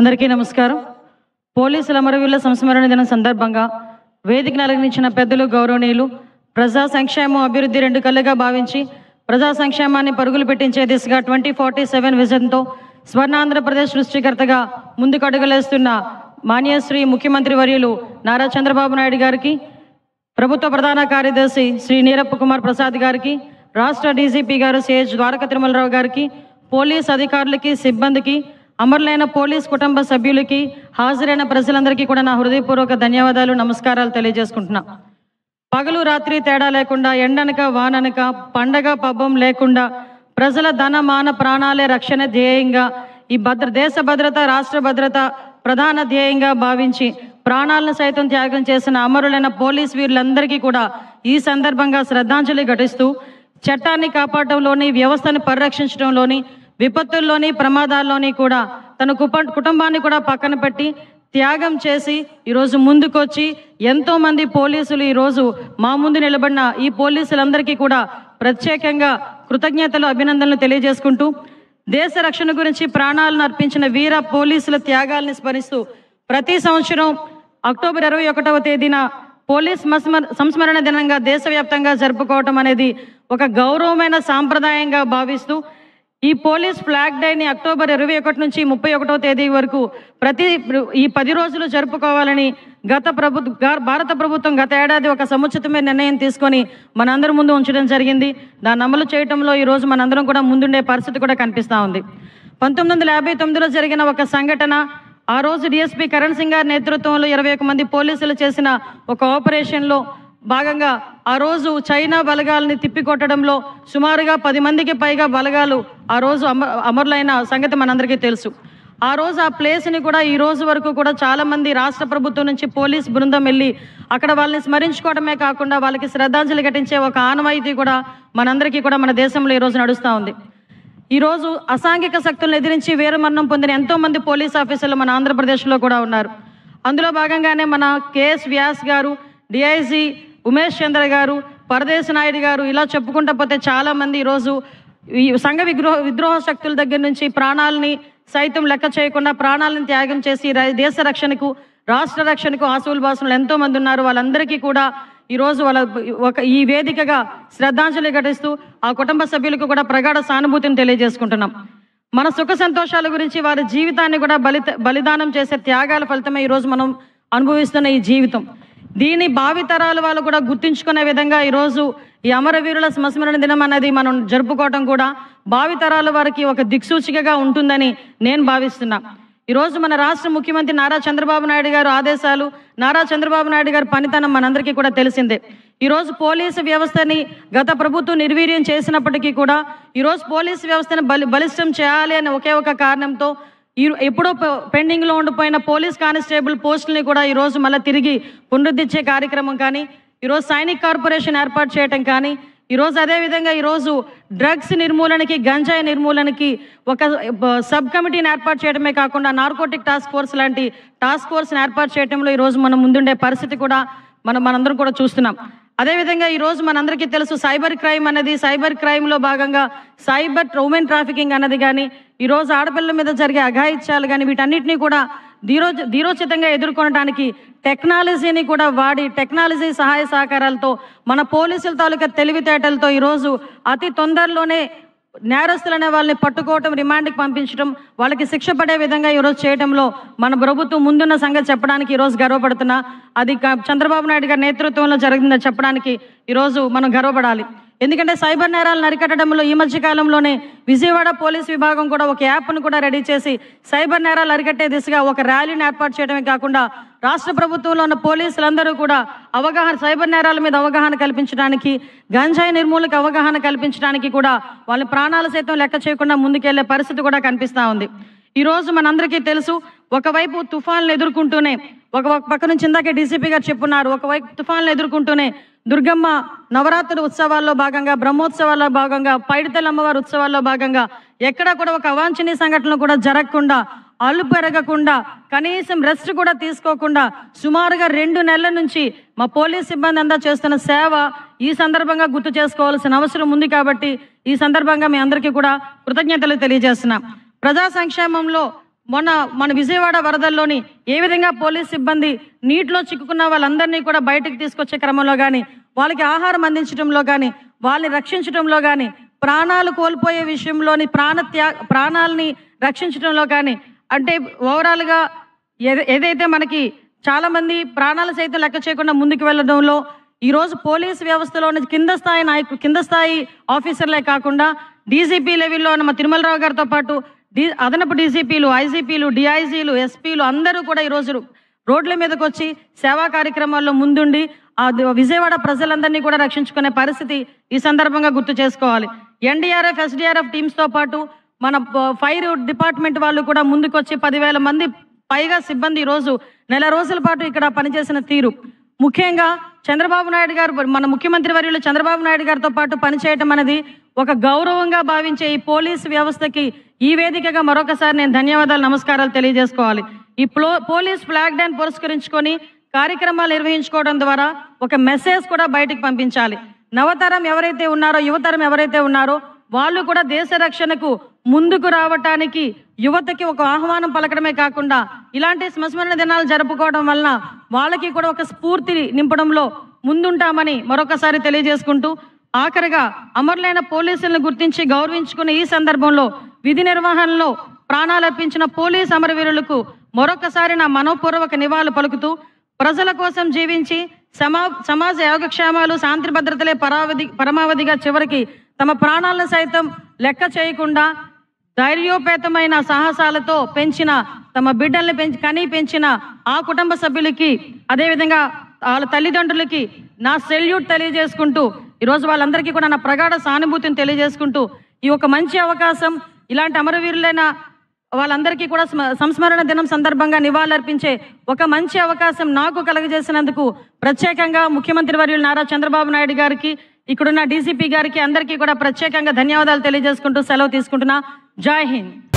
అందరికీ నమస్కారం పోలీసుల అమరవీరుల సంస్మరణ దినం సందర్భంగా వేదికను అలంకరించిన పెద్దలు గౌరవనీయులు ప్రజా సంక్షేమ అభివృద్ధి రెండు కళ్ళగా భావించి ప్రజా సంక్షేమాన్ని పరుగులు పెట్టించే దిశగా 2047 విజన్ తో స్వర్ణాంధ్ర ప్రదేశ్ సృష్టికర్తగా ముందుకు అడుగులేస్తున్న మాన్యశ్రీ ముఖ్యమంత్రి వర్యులు నారా చంద్రబాబు నాయుడు గారికి ప్రభుత్వ ప్రధాన కార్యదర్శి శ్రీ నీరప్ప కుమార్ ప్రసాద్ గారికి రాష్ట్ర డీజీపీ గారు సిహెచ్ ద్వారక తిరుమలరావు గారికి పోలీస్ అధికారులకి సిబ్బందికి అమరులైన పోలీస్ కుటుంబ సభ్యులకి హాజరైన ప్రజలందరికీ కూడా నా హృదయపూర్వక ధన్యవాదాలు నమస్కారాలు తెలియజేసుకుంటున్నా. పగలు రాత్రి తేడా లేకుండా ఎండనక వాననక పండగ పబ్బం లేకుండా ప్రజల ధన మాన ప్రాణాలే రక్షణ ధ్యేయంగా ఈ దేశ భద్రత రాష్ట్ర భద్రత ప్రధాన ధ్యేయంగా భావించి ప్రాణాలను సైతం త్యాగం చేసిన అమరులైన పోలీస్ వీరులందరికీ కూడా ఈ సందర్భంగా శ్రద్ధాంజలి ఘటిస్తూ చట్టాన్ని కాపాడడంలోని వ్యవస్థను పరిరక్షించడంలోని విపత్తుల్లోని ప్రమాదాల్లోని కూడా తన కుటుంబాన్ని కూడా పక్కన పెట్టి త్యాగం చేసి ఈరోజు ముందుకొచ్చి ఎంతో మంది పోలీసులు ఈరోజు మా ముందు నిలబడిన ఈ పోలీసులందరికీ కూడా ప్రత్యేకంగా కృతజ్ఞతలు అభినందనలు తెలియజేసుకుంటూ దేశ రక్షణ గురించి ప్రాణాలను అర్పించిన వీర పోలీసుల త్యాగాలను స్మరిస్తూ ప్రతి సంవత్సరం అక్టోబర్ 21వ తేదీన పోలీస్ సంస్మరణ దినంగా దేశవ్యాప్తంగా జరుపుకోవటం అనేది ఒక గౌరవమైన సాంప్రదాయంగా భావిస్తూ ఈ పోలీస్ ఫ్లాగ్ డేని అక్టోబర్ 21 నుంచి 31వ తేదీ వరకు ప్రతి 10 రోజులు జరుపుకోవాలని భారత ప్రభుత్వం గత ఏడాది ఒక సముచితమైన నిర్ణయం తీసుకొని మనందరి ముందు ఉంచడం జరిగింది. దాన్ని అమలు చేయడంలో ఈరోజు మనందరం కూడా ముందుండే పరిస్థితి కూడా కనిపిస్తూ ఉంది. 1959లో జరిగిన ఒక సంఘటన, ఆ రోజు డిఎస్పీ కరణ్ సింగ్ గారి నేతృత్వంలో 21 మంది పోలీసులు చేసిన ఒక ఆపరేషన్లో భాగంగా ఆ రోజు చైనా బలగాలని తిప్పికొట్టడంలో సుమారుగా 10 మందికి పైగా బలగాలు ఆ రోజు అమరులైన సంగతి మనందరికీ తెలుసు. ఆ రోజు ఆ ప్లేస్ని కూడా ఈ రోజు వరకు కూడా చాలామంది రాష్ట్ర ప్రభుత్వం నుంచి పోలీస్ బృందం వెళ్ళి అక్కడ వాళ్ళని స్మరించుకోవడమే కాకుండా వాళ్ళకి శ్రద్ధాంజలి ఘటించే ఒక ఆనవాయితీ కూడా మనందరికీ కూడా మన దేశంలో ఈరోజు నడుస్తూ ఉంది. ఈరోజు అసాంఘిక శక్తులను ఎదిరించి వీరమరణం పొందిన ఎంతోమంది పోలీస్ ఆఫీసర్లు మన ఆంధ్రప్రదేశ్లో కూడా ఉన్నారు. అందులో భాగంగానే మన కేఎస్ వ్యాస్ గారు, డిఐజీ ఉమేష్ చంద్ర గారు, పరదేశ్ నాయుడు గారు, ఇలా చెప్పుకుంటా పోతే చాలామంది ఈరోజు ఈ సంఘ విద్రోహ శక్తుల దగ్గర నుంచి ప్రాణాలని సైతం లెక్క చేయకుండా ప్రాణాలను త్యాగం చేసి దేశ రక్షణకు రాష్ట్ర రక్షణకు ఆసువులు బాసులు ఎంతోమంది ఉన్నారు. వాళ్ళందరికీ కూడా ఈరోజు ఈ వేదికగా శ్రద్ధాంజలి ఘటిస్తూ ఆ కుటుంబ సభ్యులకు కూడా ప్రగాఢ సానుభూతిని తెలియజేసుకుంటున్నాం. మన సుఖ సంతోషాల గురించి వారి జీవితాన్ని కూడా బలిదానం చేసే త్యాగాల ఫలితమే ఈరోజు మనం అనుభవిస్తున్న ఈ జీవితం. దీని భావితరాల వాళ్ళు కూడా గుర్తుంచుకునే విధంగా ఈరోజు ఈ అమరవీరుల సంస్మరణ దినం అనేది మనం జరుపుకోవటం కూడా భావితరాల వారికి ఒక దిక్సూచికగా ఉంటుందని నేను భావిస్తున్నా. ఈరోజు మన రాష్ట్ర ముఖ్యమంత్రి నారా చంద్రబాబు నాయుడు గారు ఆదేశాలు, నారా చంద్రబాబు నాయుడు గారి పనితనం మనందరికీ కూడా తెలిసిందే. ఈరోజు పోలీసు వ్యవస్థని గత ప్రభుత్వం నిర్వీర్యం చేసినప్పటికీ కూడా ఈరోజు పోలీసు వ్యవస్థను బలిష్టం చేయాలి అనే ఒకే ఒక కారణంతో ఎప్పుడో పెండింగ్లో ఉండిపోయిన పోలీస్ కానిస్టేబుల్ పోస్టుల్ని కూడా ఈరోజు మళ్ళీ తిరిగి పునరుద్ధరించే కార్యక్రమం కానీ, ఈరోజు సైనిక్ కార్పొరేషన్ ఏర్పాటు చేయటం కానీ, ఈరోజు అదేవిధంగా ఈరోజు డ్రగ్స్ నిర్మూలనకి గంజాయి నిర్మూలనకి ఒక సబ్ కమిటీని ఏర్పాటు చేయడమే కాకుండా నార్కోటిక్ టాస్క్ ఫోర్స్ లాంటి టాస్క్ ఫోర్స్ని ఏర్పాటు చేయడంలో ఈరోజు మనం ముందుండే పరిస్థితి కూడా మనందరం కూడా చూస్తున్నాం. అదేవిధంగా ఈరోజు మనందరికీ తెలుసు సైబర్ క్రైమ్ అనేది, సైబర్ క్రైమ్లో భాగంగా సైబర్ హ్యూమన్ ట్రాఫికింగ్ అనేది కానీ, ఈరోజు ఆడపిల్లల మీద జరిగే అఘాయిత్యాలు కానీ, వీటన్నిటినీ కూడా ధీరోచితంగా ఎదుర్కొనడానికి టెక్నాలజీని కూడా వాడి టెక్నాలజీ సహాయ సహకారాలతో మన పోలీసుల తాలూకా తెలివితేటలతో ఈరోజు అతి తొందరలోనే నేరస్తులనే వాళ్ళని పట్టుకోవటం, రిమాండ్కి పంపించడం, వాళ్ళకి శిక్ష పడే విధంగా ఈరోజు చేయడంలో మన ప్రభుత్వం ముందున్న సంగతి చెప్పడానికి ఈరోజు గర్వపడుతున్నా. అది చంద్రబాబు నాయుడు గారి నేతృత్వంలో జరిగిందని చెప్పడానికి ఈరోజు మనం గర్వపడాలి. ఎందుకంటే సైబర్ నేరాలను అరికట్టడంలో ఈ మధ్య కాలంలోనే విజయవాడ పోలీస్ విభాగం కూడా ఒక యాప్ను కూడా రెడీ చేసి సైబర్ నేరాలు అరికట్టే దిశగా ఒక ర్యాలీని ఏర్పాటు చేయడమే కాకుండా రాష్ట్ర ప్రభుత్వంలో ఉన్న పోలీసులందరూ కూడా అవగాహన, సైబర్ నేరాల మీద అవగాహన కల్పించడానికి, గంజాయి నిర్మూలనకు అవగాహన కల్పించడానికి కూడా వాళ్ళ ప్రాణాల సైతం లెక్క చేయకుండా ముందుకెళ్లే పరిస్థితి కూడా కనిపిస్తూ ఉంది. ఈరోజు మనందరికీ తెలుసు ఒకవైపు తుఫాన్లు ఎదుర్కొంటూనే ఒక పక్క నుంచి ఇందాకే డీసీపీ గారు చెప్పున్నారు, ఒకవైపు తుఫాన్లు ఎదుర్కొంటూనే దుర్గమ్మ నవరాత్రుల ఉత్సవాల్లో భాగంగా, బ్రహ్మోత్సవాల్లో భాగంగా, పైడితల్లి అమ్మవారి ఉత్సవాల్లో భాగంగా ఎక్కడా కూడా ఒక అవాంఛనీయ సంఘటనలు కూడా జరగకుండా, అల్లు పెరగకుండా, కనీసం రెస్ట్ కూడా తీసుకోకుండా సుమారుగా 2 నెలల నుంచి మా పోలీస్ సిబ్బంది అంతా చేస్తున్న సేవ ఈ సందర్భంగా గుర్తు చేసుకోవాల్సిన అవసరం ఉంది. కాబట్టి ఈ సందర్భంగా మీ అందరికీ కూడా కృతజ్ఞతలు తెలియజేస్తున్నాం. ప్రజా సంక్షేమంలో మొన్న మన విజయవాడ వరదల్లోని ఏ విధంగా పోలీస్ సిబ్బంది నీటిలో చిక్కుకున్న వాళ్ళందర్నీ కూడా బయటికి తీసుకొచ్చే క్రమంలో గాని వాళ్ళకి ఆహారం అందించడంలో గాని వాళ్ళని రక్షించడంలో గాని ప్రాణాలు కోల్పోయే విషయంలోని ప్రాణాలని రక్షించడంలో గాని అంటే ఓవరాల్ గా ఏదైతే మనకి చాలా మంది ప్రాణాలు సైతం లెక్క చేయకుండా ముందుకు వెళ్ళడంలో ఈ రోజు పోలీస్ వ్యవస్థలోని కింద స్థాయి నాయకులు కింద స్థాయి ఆఫీసర్లే కాకుండా డీజీపీ లెవెల్లో మన తిరుమలరావు గారితో పాటు అదనపు డీజీపీలు ఐజీపీలు డిఐజీలు ఎస్పీలు అందరూ కూడా ఈ రోజు రోడ్ల మీదకి వచ్చి సేవా కార్యక్రమాల్లో ముందుండి ఆ విజయవాడ ప్రజలందరినీ కూడా రక్షించుకునే పరిస్థితి ఈ సందర్భంగా గుర్తు చేసుకోవాలి. ఎన్డీఆర్ఎఫ్ ఎస్డీఆర్ఎఫ్ టీమ్స్ తో పాటు మన ఫైర్ డిపార్ట్మెంట్ వాళ్ళు కూడా ముందుకొచ్చి 10,000 మంది పైగా సిబ్బంది ఈ రోజు నెల రోజుల పాటు ఇక్కడ పనిచేసిన తీరు, ముఖ్యంగా చంద్రబాబు నాయుడు గారు మన ముఖ్యమంత్రి వర్యులు చంద్రబాబు నాయుడు గారితో పాటు పనిచేయటం అనేది ఒక గౌరవంగా భావించే ఈ పోలీస్ వ్యవస్థకి ఈ వేదికగా మరొకసారి నేను ధన్యవాదాలు నమస్కారాలు తెలియజేసుకోవాలి. ఈ పోలీస్ ఫ్లాగ్ డేని పురస్కరించుకొని కార్యక్రమాలు నిర్వహించుకోవడం ద్వారా ఒక మెసేజ్ కూడా బయటికి పంపించాలి. నవతరం ఎవరైతే ఉన్నారో యువతరం ఎవరైతే ఉన్నారో వాళ్ళు కూడా దేశ రక్షణకు ముందుకు రావటానికి యువతకి ఒక ఆహ్వానం పలకడమే కాకుండా ఇలాంటి స్మరణ దినాలు జరుపుకోవడం వలన వాళ్ళకి కూడా ఒక స్ఫూర్తిని నింపడంలో ముందుంటామని మరొకసారి తెలియజేసుకుంటూ ఆఖరిగా అమరులైన పోలీసులను గుర్తించి గౌరవించుకునే ఈ సందర్భంలో విధి నిర్వహణలో ప్రాణాలర్పించిన పోలీస్ అమరవీరులకు మరొకసారి నా మనోపూర్వక నివాళులు పలుకుతూ ప్రజల కోసం జీవించి సమాజ యోగక్షేమాలు శాంతి భద్రతలే పరమావధిగా చివరికి తమ ప్రాణాలను సైతం లెక్క చేయకుండా ధైర్యోపేతమైన సాహసాలతో పెంచిన తమ బిడ్డల్ని కనీ పెంచిన ఆ కుటుంబ సభ్యులకి అదేవిధంగా వాళ్ళ తల్లిదండ్రులకి నా సెల్యూట్ తెలియజేసుకుంటూ ఈరోజు వాళ్ళందరికీ కూడా నా ప్రగాఢ సానుభూతిని తెలియజేసుకుంటూ ఈ ఒక మంచి అవకాశం ఇలాంటి అమరవీరులైన వాళ్ళందరికీ కూడా సంస్మరణ దినం సందర్భంగా నివాళులర్పించే ఒక మంచి అవకాశం నాకు కలగజేసినందుకు ప్రత్యేకంగా ముఖ్యమంత్రి వర్యులు నారా చంద్రబాబు నాయుడు గారికి ఇక్కడున్న డీసీపీ గారికి అందరికీ కూడా ప్రత్యేకంగా ధన్యవాదాలు తెలియజేసుకుంటూ సెలవు తీసుకుంటున్నా. జై హింద్.